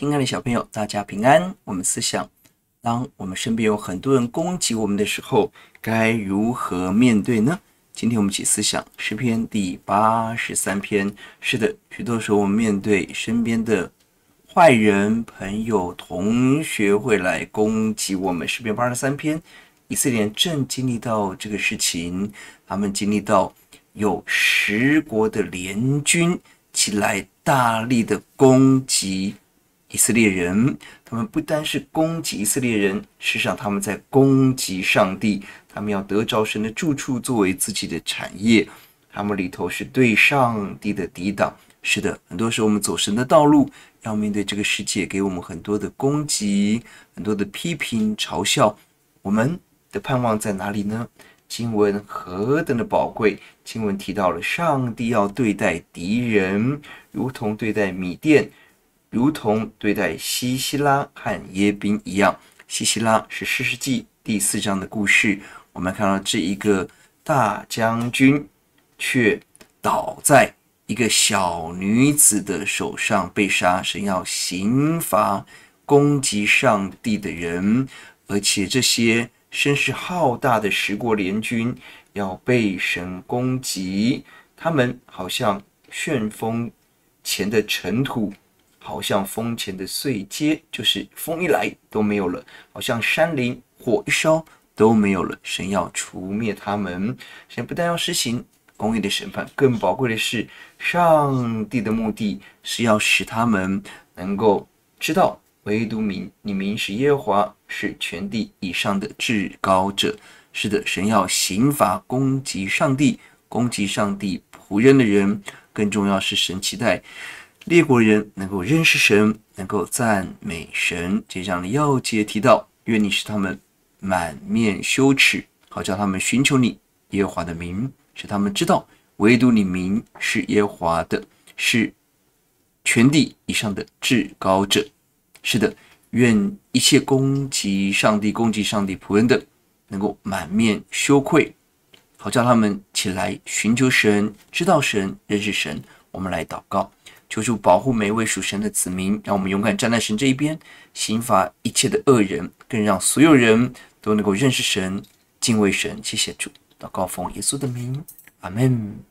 亲爱的小朋友，大家平安。我们思想，当我们身边有很多人攻击我们的时候，该如何面对呢？今天我们一起思想诗篇第83篇。是的，许多时候我们面对身边的坏人、朋友、同学会来攻击我们。诗篇83篇，以色列正经历到这个事情，他们经历到有10国的联军起来大力的攻击以色列人。他们不单是攻击以色列人，事实上他们在攻击上帝。他们要得着神的住处作为自己的产业，他们里头是对上帝的抵挡。是的，很多时候我们走神的道路，要面对这个世界给我们很多的攻击，很多的批评嘲笑。我们的盼望在哪里呢？经文何等的宝贵！经文提到了上帝要对待敌人，如同对待米甸，如同对待西西拉和耶宾一样。西西拉是士师记第4章的故事，我们看到这一个大将军却倒在一个小女子的手上被杀。神要刑罚攻击上帝的人，而且这些声势浩大的10国联军要被神攻击，他们好像旋风前的尘土，好像风前的碎秸，就是风一来都没有了，好像山林火一烧都没有了。神要除灭他们。神不但要施行公义的审判，更宝贵的是，上帝的目的是要使他们能够知道，唯独你名是耶和华，是全地以上的至高者。是的，神要刑罚攻击上帝，攻击上帝仆人的人。更重要是，神期待列国人能够认识神，能够赞美神。这章的要节提到，愿你使他们满面羞耻，好叫他们寻求你耶和华的名，使他们知道唯独你名是耶和华的，是全地以上的至高者。是的，愿一切攻击上帝仆人的能够满面羞愧，好叫他们起来寻求神，知道神，认识神。我们来祷告，求主保护每一位属神的子民，让我们勇敢站在神这一边，刑罚一切的恶人，更让所有人都能够认识神，敬畏神。谢谢主，祷告奉耶稣的名，阿们。